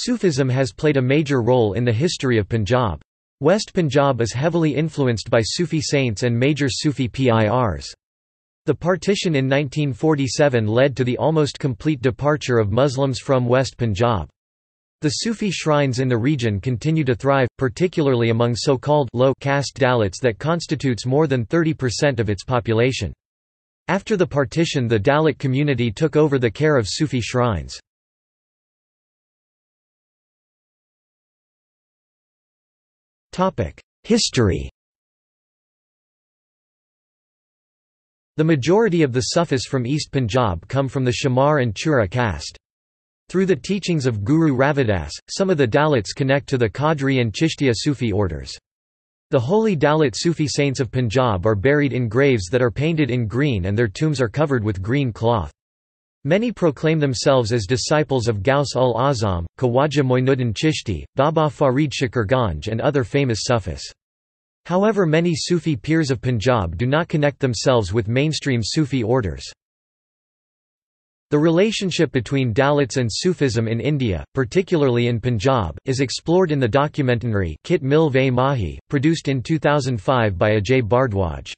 Sufism has played a major role in the history of Punjab. West Punjab is heavily influenced by Sufi saints and major Sufi PIRs. The partition in 1947 led to the almost complete departure of Muslims from West Punjab. The Sufi shrines in the region continue to thrive, particularly among so-called low-caste Dalits that constitutes more than 30% of its population. After the partition, the Dalit community took over the care of Sufi shrines. History. The majority of the Sufis from East Punjab come from the Chamar and Chura caste. Through the teachings of Guru Ravidas, some of the Dalits connect to the Qadri and Chishtia Sufi orders. The holy Dalit Sufi saints of Punjab are buried in graves that are painted in green, and their tombs are covered with green cloth. Many proclaim themselves as disciples of Gauss ul Azam, Khawaja Moinuddin Chishti, Baba Farid Shikharganj, and other famous Sufis. However, many Sufi Pirs of Punjab do not connect themselves with mainstream Sufi orders. The relationship between Dalits and Sufism in India, particularly in Punjab, is explored in the documentary Kit Mil Ve Mahi, produced in 2005 by Ajay Bhardwaj.